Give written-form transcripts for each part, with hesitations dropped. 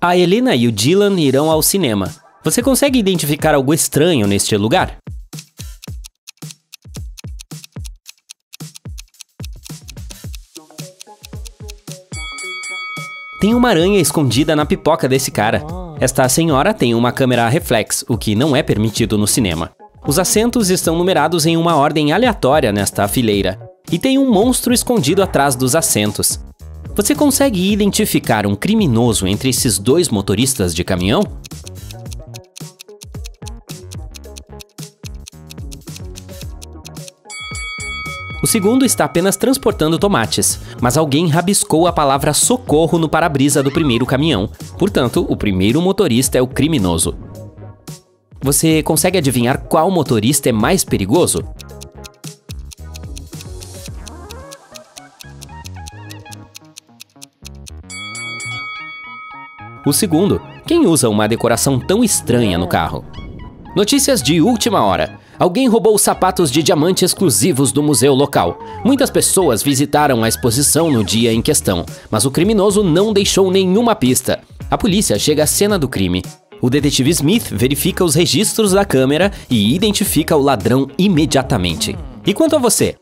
A Helena e o Dylan irão ao cinema. Você consegue identificar algo estranho neste lugar? Tem uma aranha escondida na pipoca desse cara. Esta senhora tem uma câmera a reflexo, o que não é permitido no cinema. Os assentos estão numerados em uma ordem aleatória nesta fileira. E tem um monstro escondido atrás dos assentos. Você consegue identificar um criminoso entre esses dois motoristas de caminhão? O segundo está apenas transportando tomates, mas alguém rabiscou a palavra socorro no para-brisa do primeiro caminhão. Portanto, o primeiro motorista é o criminoso. Você consegue adivinhar qual motorista é mais perigoso? O segundo, quem usa uma decoração tão estranha no carro? Notícias de última hora. Alguém roubou sapatos de diamante exclusivos do museu local. Muitas pessoas visitaram a exposição no dia em questão, mas o criminoso não deixou nenhuma pista. A polícia chega à cena do crime. O detetive Smith verifica os registros da câmera e identifica o ladrão imediatamente. E quanto a você?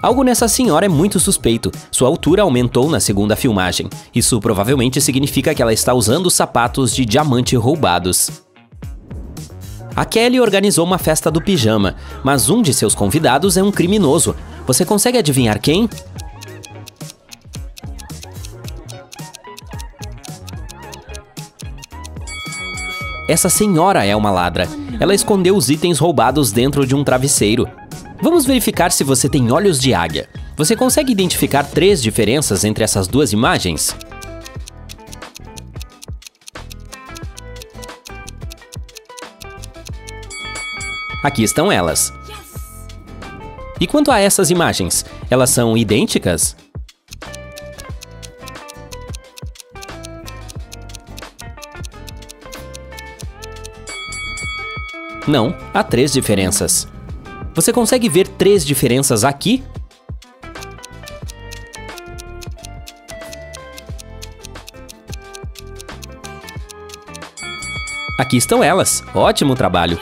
Algo nessa senhora é muito suspeito. Sua altura aumentou na segunda filmagem. Isso provavelmente significa que ela está usando sapatos de diamante roubados. A Kelly organizou uma festa do pijama, mas um de seus convidados é um criminoso. Você consegue adivinhar quem? Essa senhora é uma ladra. Ela escondeu os itens roubados dentro de um travesseiro. Vamos verificar se você tem olhos de águia. Você consegue identificar três diferenças entre essas duas imagens? Aqui estão elas. E quanto a essas imagens? Elas são idênticas? Não, há três diferenças. Você consegue ver três diferenças aqui? Aqui estão elas. Ótimo trabalho!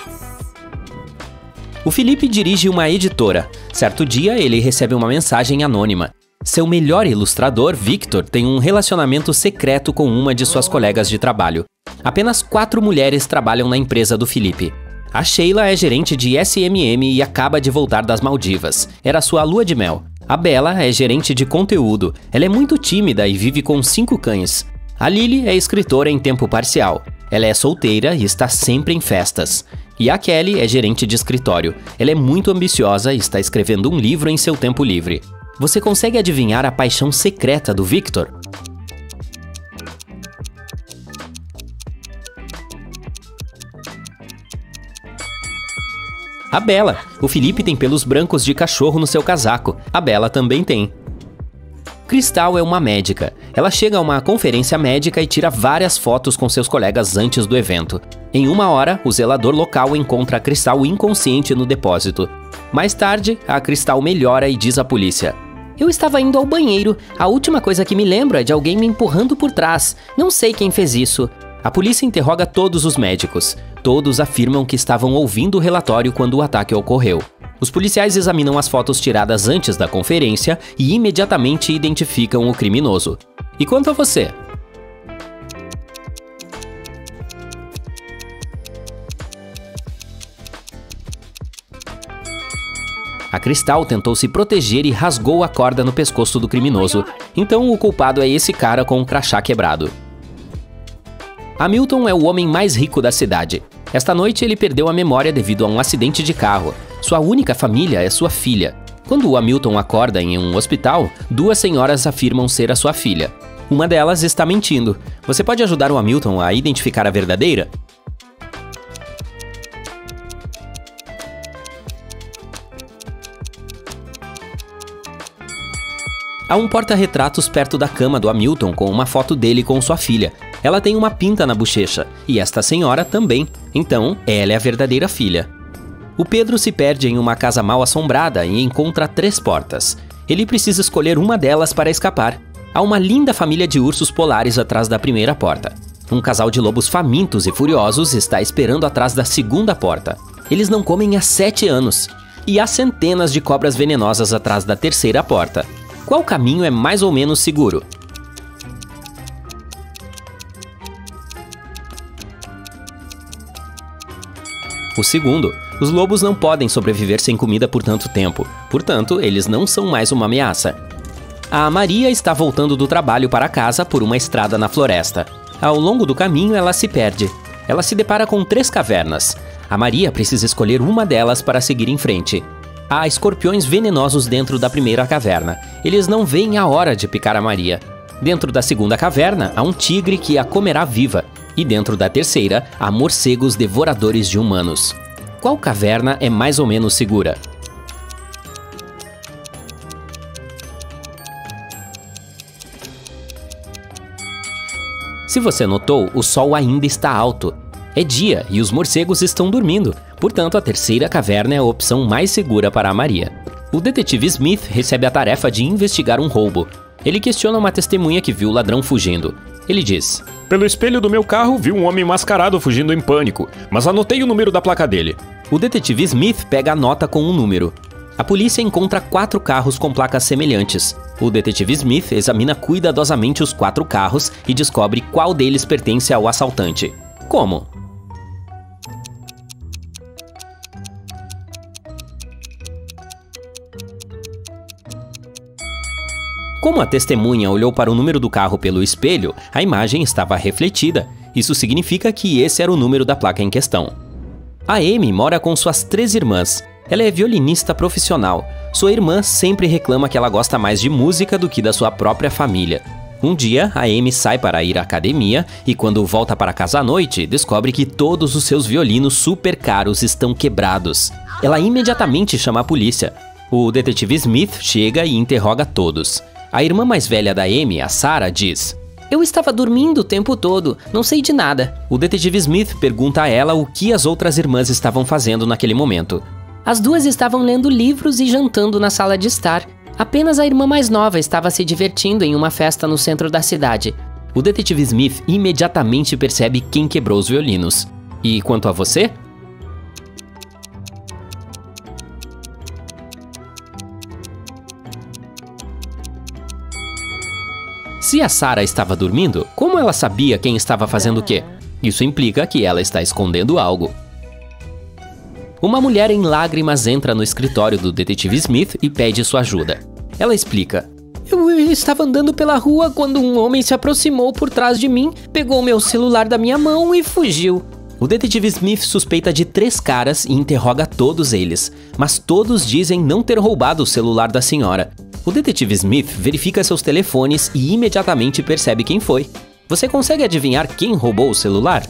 O Felipe dirige uma editora. Certo dia, ele recebe uma mensagem anônima. Seu melhor ilustrador, Victor, tem um relacionamento secreto com uma de suas colegas de trabalho. Apenas 4 mulheres trabalham na empresa do Felipe. A Sheila é gerente de SMM e acaba de voltar das Maldivas. Era sua lua de mel. A Bella é gerente de conteúdo. Ela é muito tímida e vive com 5 cães. A Lily é escritora em tempo parcial. Ela é solteira e está sempre em festas. E a Kelly é gerente de escritório. Ela é muito ambiciosa e está escrevendo um livro em seu tempo livre. Você consegue adivinhar a paixão secreta do Victor? A Bella. O Felipe tem pelos brancos de cachorro no seu casaco. A Bella também tem. Cristal é uma médica. Ela chega a uma conferência médica e tira várias fotos com seus colegas antes do evento. Em uma hora, o zelador local encontra a Cristal inconsciente no depósito. Mais tarde, a Cristal melhora e diz à polícia: "Eu estava indo ao banheiro. A última coisa que me lembro é de alguém me empurrando por trás. Não sei quem fez isso." A polícia interroga todos os médicos. Todos afirmam que estavam ouvindo o relatório quando o ataque ocorreu. Os policiais examinam as fotos tiradas antes da conferência e imediatamente identificam o criminoso. E quanto a você? A Cristal tentou se proteger e rasgou a corda no pescoço do criminoso. Então o culpado é esse cara com o crachá quebrado. Hamilton é o homem mais rico da cidade. Esta noite ele perdeu a memória devido a um acidente de carro. Sua única família é sua filha. Quando o Hamilton acorda em um hospital, 2 senhoras afirmam ser a sua filha. Uma delas está mentindo. Você pode ajudar o Hamilton a identificar a verdadeira? Há um porta-retratos perto da cama do Hamilton com uma foto dele com sua filha. Ela tem uma pinta na bochecha, e esta senhora também. Então, ela é a verdadeira filha. O Pedro se perde em uma casa mal assombrada e encontra 3 portas. Ele precisa escolher uma delas para escapar. Há uma linda família de ursos polares atrás da primeira porta. Um casal de lobos famintos e furiosos está esperando atrás da segunda porta. Eles não comem há 7 anos. E há centenas de cobras venenosas atrás da terceira porta. Qual caminho é mais ou menos seguro? O segundo. Os lobos não podem sobreviver sem comida por tanto tempo. Portanto, eles não são mais uma ameaça. A Maria está voltando do trabalho para casa por uma estrada na floresta. Ao longo do caminho, ela se perde. Ela se depara com 3 cavernas. A Maria precisa escolher uma delas para seguir em frente. Há escorpiões venenosos dentro da primeira caverna. Eles não veem a hora de picar a Maria. Dentro da segunda caverna, há um tigre que a comerá viva. E dentro da terceira, há morcegos devoradores de humanos. Qual caverna é mais ou menos segura? Se você notou, o sol ainda está alto. É dia e os morcegos estão dormindo, portanto a terceira caverna é a opção mais segura para a Maria. O detetive Smith recebe a tarefa de investigar um roubo. Ele questiona uma testemunha que viu o ladrão fugindo. Ele diz: "Pelo espelho do meu carro vi um homem mascarado fugindo em pânico, mas anotei o número da placa dele." O detetive Smith pega a nota com um número. A polícia encontra 4 carros com placas semelhantes. O detetive Smith examina cuidadosamente os 4 carros e descobre qual deles pertence ao assaltante. Como? Como a testemunha olhou para o número do carro pelo espelho, a imagem estava refletida. Isso significa que esse era o número da placa em questão. A Amy mora com suas 3 irmãs. Ela é violinista profissional. Sua irmã sempre reclama que ela gosta mais de música do que da sua própria família. Um dia, a Amy sai para ir à academia e quando volta para casa à noite, descobre que todos os seus violinos super caros estão quebrados. Ela imediatamente chama a polícia. O detetive Smith chega e interroga todos. A irmã mais velha da Amy, a Sarah, diz: "Eu estava dormindo o tempo todo, não sei de nada." O detetive Smith pergunta a ela o que as outras irmãs estavam fazendo naquele momento. "As duas estavam lendo livros e jantando na sala de estar. Apenas a irmã mais nova estava se divertindo em uma festa no centro da cidade." O detetive Smith imediatamente percebe quem quebrou os violinos. E quanto a você? Se a Sarah estava dormindo, como ela sabia quem estava fazendo o quê? Isso implica que ela está escondendo algo. Uma mulher em lágrimas entra no escritório do detetive Smith e pede sua ajuda. Ela explica: "Eu estava andando pela rua quando um homem se aproximou por trás de mim, pegou meu celular da minha mão e fugiu." O detetive Smith suspeita de 3 caras e interroga todos eles, mas todos dizem não ter roubado o celular da senhora. O detetive Smith verifica seus telefones e imediatamente percebe quem foi. Você consegue adivinhar quem roubou o celular?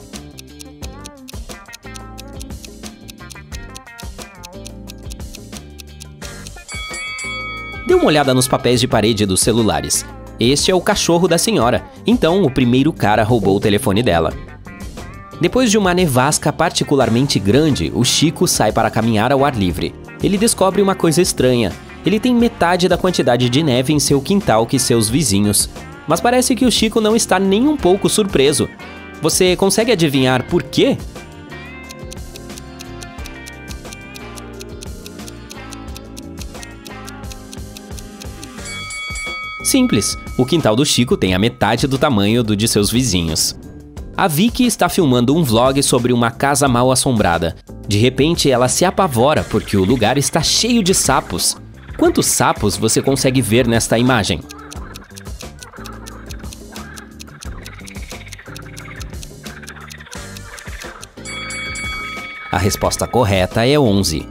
Dê uma olhada nos papéis de parede dos celulares. Este é o cachorro da senhora, então o primeiro cara roubou o telefone dela. Depois de uma nevasca particularmente grande, o Chico sai para caminhar ao ar livre. Ele descobre uma coisa estranha. Ele tem metade da quantidade de neve em seu quintal que seus vizinhos. Mas parece que o Chico não está nem um pouco surpreso. Você consegue adivinhar por quê? Simples. O quintal do Chico tem a metade do tamanho do de seus vizinhos. A Vicky está filmando um vlog sobre uma casa mal assombrada. De repente, ela se apavora porque o lugar está cheio de sapos. Quantos sapos você consegue ver nesta imagem? A resposta correta é 11.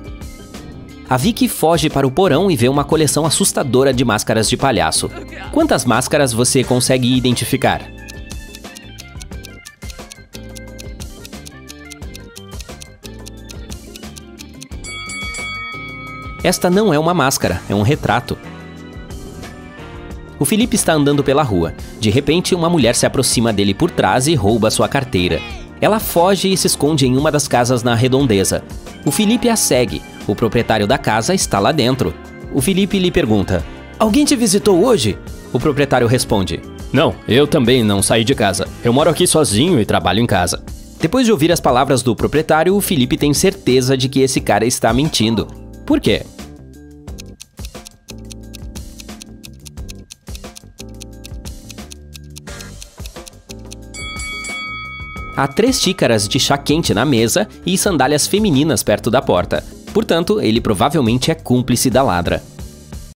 A Vicky foge para o porão e vê uma coleção assustadora de máscaras de palhaço. Quantas máscaras você consegue identificar? Esta não é uma máscara, é um retrato. O Felipe está andando pela rua. De repente, uma mulher se aproxima dele por trás e rouba sua carteira. Ela foge e se esconde em uma das casas na redondeza. O Felipe a segue. O proprietário da casa está lá dentro. O Felipe lhe pergunta: "Alguém te visitou hoje?" O proprietário responde: "Não, eu também não saí de casa. Eu moro aqui sozinho e trabalho em casa." Depois de ouvir as palavras do proprietário, o Felipe tem certeza de que esse cara está mentindo. Por quê? Há 3 xícaras de chá quente na mesa e sandálias femininas perto da porta. Portanto, ele provavelmente é cúmplice da ladra.